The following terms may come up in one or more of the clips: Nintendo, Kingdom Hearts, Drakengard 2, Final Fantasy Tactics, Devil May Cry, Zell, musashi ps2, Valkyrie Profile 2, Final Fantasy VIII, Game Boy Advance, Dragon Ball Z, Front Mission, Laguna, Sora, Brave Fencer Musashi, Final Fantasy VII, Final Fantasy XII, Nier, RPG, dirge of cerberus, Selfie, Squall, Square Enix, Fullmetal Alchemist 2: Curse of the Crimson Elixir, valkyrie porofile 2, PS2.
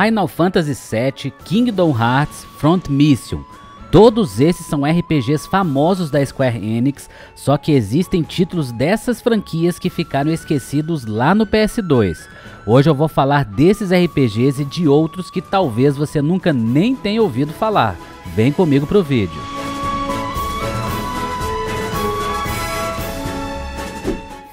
Final Fantasy VII, Kingdom Hearts, Front Mission. Todos esses são RPGs famosos da Square Enix, só que existem títulos dessas franquias que ficaram esquecidos lá no PS2. Hoje eu vou falar desses RPGs e de outros que talvez você nunca nem tenha ouvido falar. Vem comigo pro vídeo.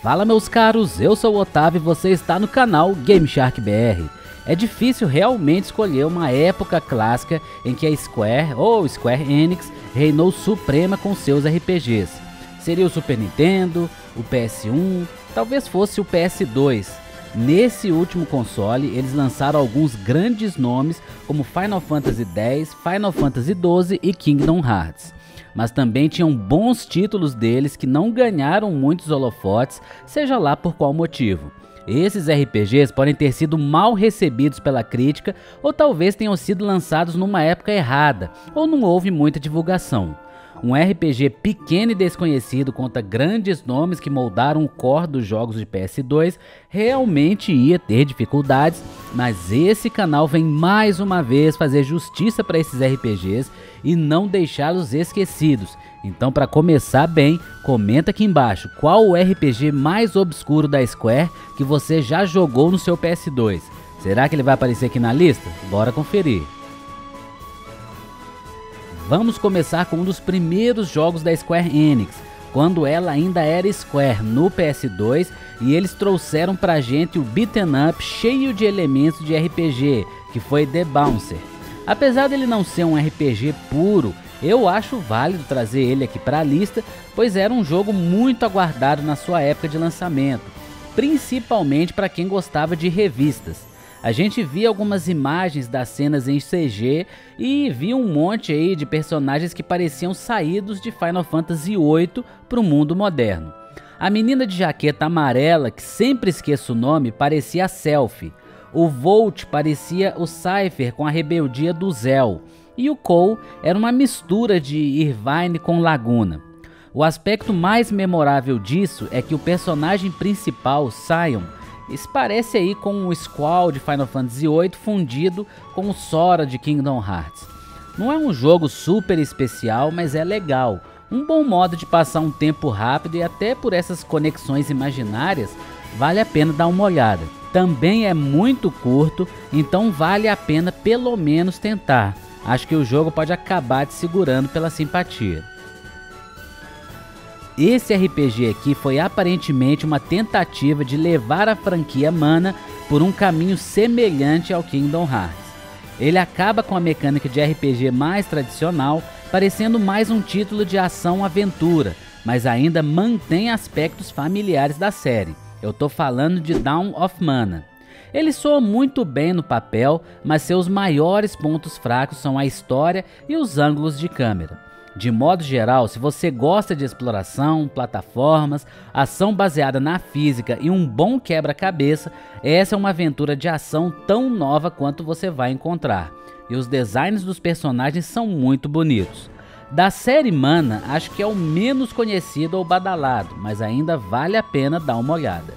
Fala meus caros, eu sou o Otávio e você está no canal Game Shark BR. É difícil realmente escolher uma época clássica em que a Square ou Square Enix reinou suprema com seus RPGs. Seria o Super Nintendo, o PS1, talvez fosse o PS2. Nesse último console eles lançaram alguns grandes nomes como Final Fantasy X, Final Fantasy XII e Kingdom Hearts. Mas também tinham bons títulos deles que não ganharam muitos holofotes, seja lá por qual motivo. Esses RPGs podem ter sido mal recebidos pela crítica ou talvez tenham sido lançados numa época errada ou não houve muita divulgação. Um RPG pequeno e desconhecido contra grandes nomes que moldaram o core dos jogos de PS2 realmente ia ter dificuldades, mas esse canal vem mais uma vez fazer justiça para esses RPGs e não deixá-los esquecidos. Então, para começar bem, comenta aqui embaixo qual o RPG mais obscuro da Square que você já jogou no seu PS2. Será que ele vai aparecer aqui na lista? Bora conferir! Vamos começar com um dos primeiros jogos da Square Enix, quando ela ainda era Square no PS2, e eles trouxeram pra gente o beat'em up cheio de elementos de RPG, que foi The Bouncer. Apesar dele não ser um RPG puro, eu acho válido trazer ele aqui pra lista, pois era um jogo muito aguardado na sua época de lançamento, principalmente para quem gostava de revistas. A gente via algumas imagens das cenas em CG e via um monte aí de personagens que pareciam saídos de Final Fantasy VIII para o mundo moderno. A menina de jaqueta amarela, que sempre esqueço o nome, parecia a Selfie. O Volt parecia o Cypher com a rebeldia do Zell. E o Cole era uma mistura de Irvine com Laguna. O aspecto mais memorável disso é que o personagem principal, Sion, isso parece aí com o Squall de Final Fantasy VIII fundido com o Sora de Kingdom Hearts. Não é um jogo super especial, mas é legal. Um bom modo de passar um tempo rápido e até por essas conexões imaginárias, vale a pena dar uma olhada. Também é muito curto, então vale a pena pelo menos tentar. Acho que o jogo pode acabar te segurando pela simpatia. Esse RPG aqui foi aparentemente uma tentativa de levar a franquia Mana por um caminho semelhante ao Kingdom Hearts. Ele acaba com a mecânica de RPG mais tradicional, parecendo mais um título de ação-aventura, mas ainda mantém aspectos familiares da série. Eu tô falando de Dawn of Mana. Ele soa muito bem no papel, mas seus maiores pontos fracos são a história e os ângulos de câmera. De modo geral, se você gosta de exploração, plataformas, ação baseada na física e um bom quebra-cabeça, essa é uma aventura de ação tão nova quanto você vai encontrar. E os designs dos personagens são muito bonitos. Da série Mana, acho que é o menos conhecido ou badalado, mas ainda vale a pena dar uma olhada.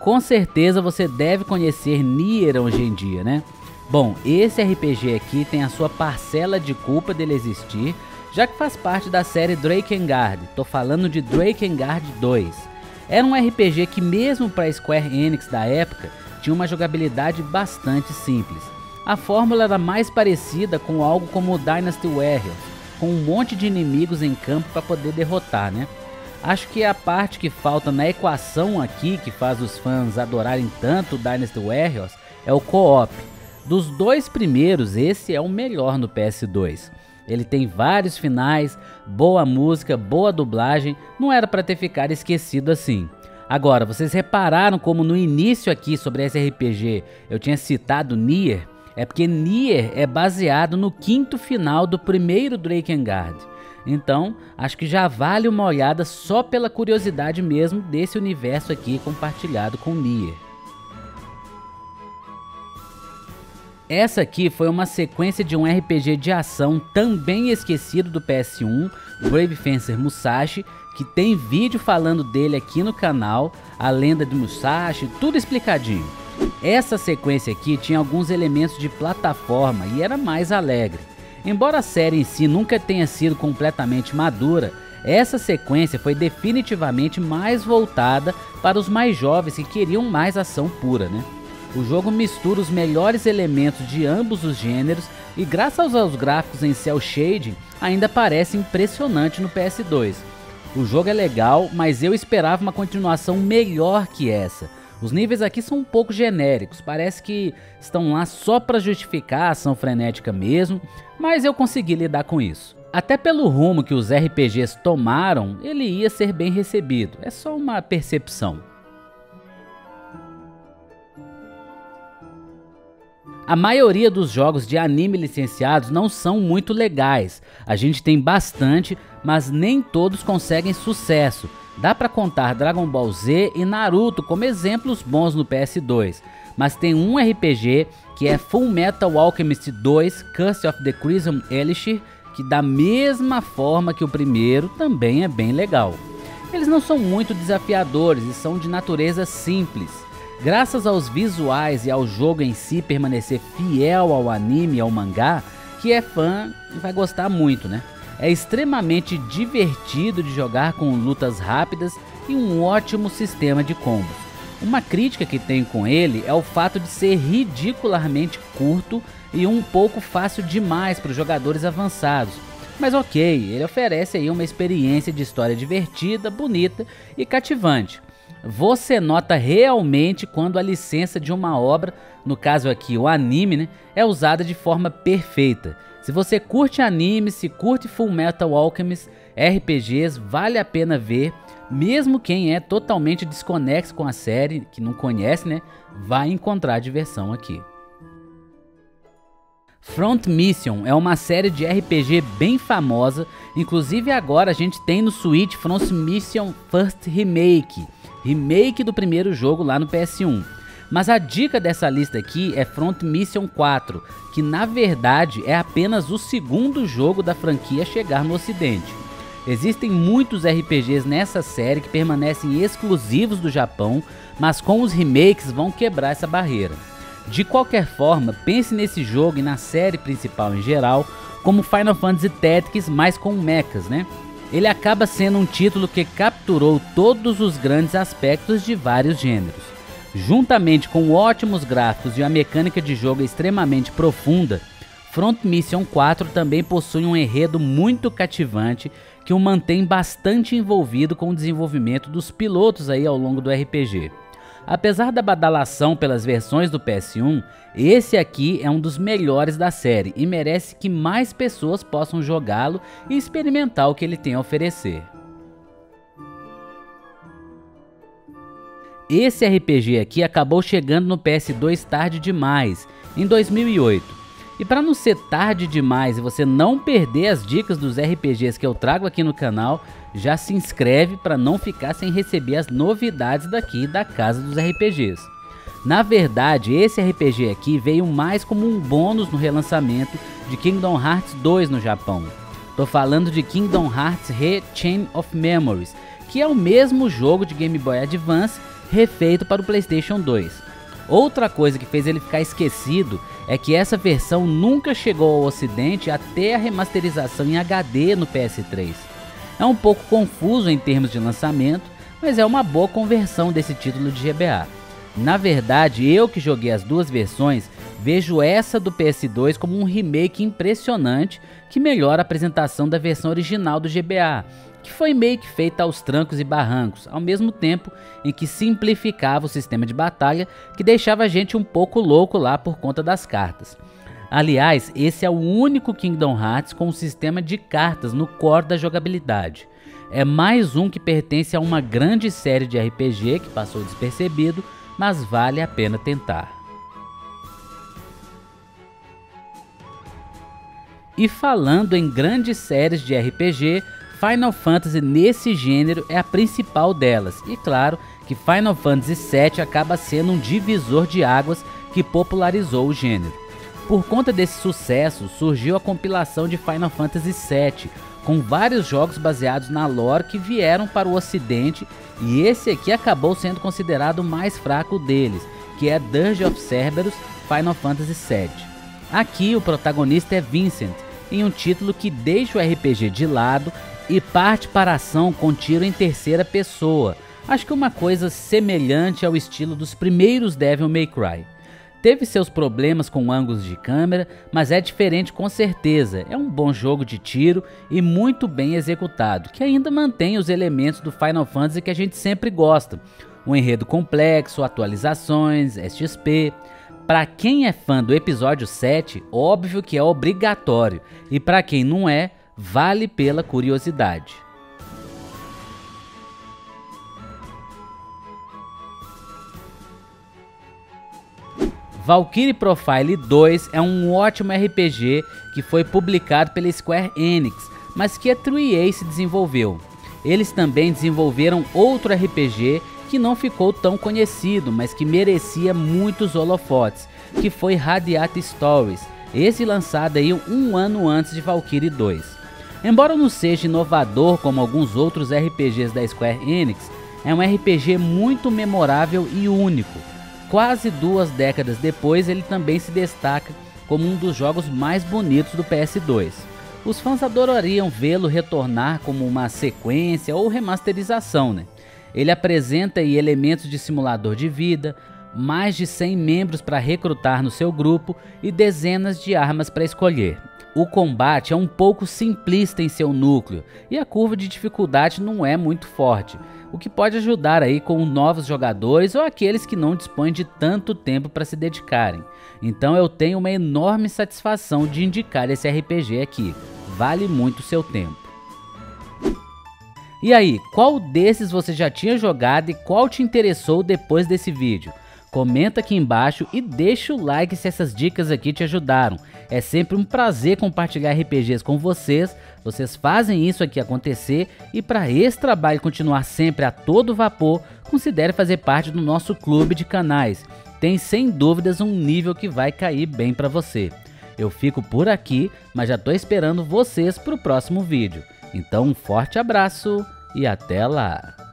Com certeza você deve conhecer Nier hoje em dia, né? Bom, esse RPG aqui tem a sua parcela de culpa dele existir, já que faz parte da série Drakengard. Tô falando de Drakengard 2. Era um RPG que mesmo para Square Enix da época, tinha uma jogabilidade bastante simples. A fórmula era mais parecida com algo como o Dynasty Warriors, com um monte de inimigos em campo para poder derrotar, né? Acho que a parte que falta na equação aqui, que faz os fãs adorarem tanto Dynasty Warriors, é o co-op. Dos dois primeiros, esse é o melhor no PS2. Ele tem vários finais, boa música, boa dublagem, não era para ter ficado esquecido assim. Agora, vocês repararam como no início aqui sobre esse RPG eu tinha citado Nier? É porque Nier é baseado no quinto final do primeiro Drakengard. Então, acho que já vale uma olhada só pela curiosidade mesmo desse universo aqui compartilhado com Nier. Essa aqui foi uma sequência de um RPG de ação também esquecido do PS1, Brave Fencer Musashi, que tem vídeo falando dele aqui no canal, a lenda de Musashi, tudo explicadinho. Essa sequência aqui tinha alguns elementos de plataforma e era mais alegre. Embora a série em si nunca tenha sido completamente madura, essa sequência foi definitivamente mais voltada para os mais jovens que queriam mais ação pura, né? O jogo mistura os melhores elementos de ambos os gêneros e graças aos gráficos em cel shading ainda parece impressionante no PS2. O jogo é legal, mas eu esperava uma continuação melhor que essa. Os níveis aqui são um pouco genéricos, parece que estão lá só para justificar a ação frenética mesmo, mas eu consegui lidar com isso. Até pelo rumo que os RPGs tomaram, ele ia ser bem recebido, é só uma percepção. A maioria dos jogos de anime licenciados não são muito legais, a gente tem bastante, mas nem todos conseguem sucesso. Dá pra contar Dragon Ball Z e Naruto como exemplos bons no PS2, mas tem um RPG que é Fullmetal Alchemist 2: Curse of the Crimson Elixir, que da mesma forma que o primeiro também é bem legal. Eles não são muito desafiadores e são de natureza simples. Graças aos visuais e ao jogo em si permanecer fiel ao anime e ao mangá, que é fã vai gostar muito, né? É extremamente divertido de jogar com lutas rápidas e um ótimo sistema de combos. Uma crítica que tenho com ele é o fato de ser ridicularmente curto e um pouco fácil demais para os jogadores avançados. Mas ok, ele oferece aí uma experiência de história divertida, bonita e cativante. Você nota realmente quando a licença de uma obra, no caso aqui o anime, né, é usada de forma perfeita. Se você curte anime, se curte Fullmetal Alchemist, RPGs, vale a pena ver. Mesmo quem é totalmente desconexo com a série, que não conhece, né, vai encontrar diversão aqui. Front Mission é uma série de RPG bem famosa, inclusive agora a gente tem no Switch Front Mission First Remake, remake do primeiro jogo lá no PS1. Mas a dica dessa lista aqui é Front Mission 4, que na verdade é apenas o segundo jogo da franquia a chegar no ocidente. Existem muitos RPGs nessa série que permanecem exclusivos do Japão, mas com os remakes vão quebrar essa barreira. De qualquer forma, pense nesse jogo e na série principal em geral como Final Fantasy Tactics, mas com mechas, né? Ele acaba sendo um título que capturou todos os grandes aspectos de vários gêneros. Juntamente com ótimos gráficos e uma mecânica de jogo extremamente profunda, Front Mission 4 também possui um enredo muito cativante que o mantém bastante envolvido com o desenvolvimento dos pilotos aí ao longo do RPG. Apesar da badalação pelas versões do PS1, esse aqui é um dos melhores da série e merece que mais pessoas possam jogá-lo e experimentar o que ele tem a oferecer. Esse RPG aqui acabou chegando no PS2 tarde demais, em 2008. E para não ser tarde demais e você não perder as dicas dos RPGs que eu trago aqui no canal, já se inscreve para não ficar sem receber as novidades daqui da Casa dos RPGs. Na verdade, esse RPG aqui veio mais como um bônus no relançamento de Kingdom Hearts 2 no Japão. Tô falando de Kingdom Hearts Re-Chain of Memories, que é o mesmo jogo de Game Boy Advance refeito para o PlayStation 2. Outra coisa que fez ele ficar esquecido é que essa versão nunca chegou ao ocidente até a remasterização em HD no PS3. É um pouco confuso em termos de lançamento, mas é uma boa conversão desse título de GBA. Na verdade, eu que joguei as duas versões, vejo essa do PS2 como um remake impressionante que melhora a apresentação da versão original do GBA, que foi meio que feita aos trancos e barrancos, ao mesmo tempo em que simplificava o sistema de batalha, que deixava a gente um pouco louco lá por conta das cartas. Aliás, esse é o único Kingdom Hearts com um sistema de cartas no core da jogabilidade. É mais um que pertence a uma grande série de RPG que passou despercebido, mas vale a pena tentar. E falando em grandes séries de RPG, Final Fantasy nesse gênero é a principal delas, e claro que Final Fantasy VII acaba sendo um divisor de águas que popularizou o gênero. Por conta desse sucesso, surgiu a compilação de Final Fantasy VII, com vários jogos baseados na lore que vieram para o ocidente, e esse aqui acabou sendo considerado o mais fraco deles, que é Dirge of Cerberus Final Fantasy VII. Aqui o protagonista é Vincent, em um título que deixa o RPG de lado e parte para a ação com tiro em terceira pessoa, acho que uma coisa semelhante ao estilo dos primeiros Devil May Cry. Teve seus problemas com ângulos de câmera, mas é diferente com certeza, é um bom jogo de tiro e muito bem executado, que ainda mantém os elementos do Final Fantasy que a gente sempre gosta, um enredo complexo, atualizações, XP. Para quem é fã do episódio 7, óbvio que é obrigatório, e para quem não é, vale pela curiosidade. Valkyrie Profile 2 é um ótimo RPG que foi publicado pela Square Enix, mas que a 3A se desenvolveu. Eles também desenvolveram outro RPG que não ficou tão conhecido, mas que merecia muitos holofotes, que foi Radiate Stories, esse lançado aí um ano antes de Valkyrie 2. Embora não seja inovador como alguns outros RPGs da Square Enix, é um RPG muito memorável e único. Quase 2 décadas depois, ele também se destaca como um dos jogos mais bonitos do PS2. Os fãs adorariam vê-lo retornar como uma sequência ou remasterização, né? Ele apresenta aí elementos de simulador de vida, mais de 100 membros para recrutar no seu grupo e dezenas de armas para escolher. O combate é um pouco simplista em seu núcleo e a curva de dificuldade não é muito forte, o que pode ajudar aí com novos jogadores ou aqueles que não dispõem de tanto tempo para se dedicarem. Então eu tenho uma enorme satisfação de indicar esse RPG aqui, vale muito o seu tempo. E aí, qual desses você já tinha jogado e qual te interessou depois desse vídeo? Comenta aqui embaixo e deixa o like se essas dicas aqui te ajudaram. É sempre um prazer compartilhar RPGs com vocês, vocês fazem isso aqui acontecer e para esse trabalho continuar sempre a todo vapor, considere fazer parte do nosso clube de canais. Tem sem dúvidas um nível que vai cair bem para você. Eu fico por aqui, mas já tô esperando vocês para o próximo vídeo. Então um forte abraço e até lá!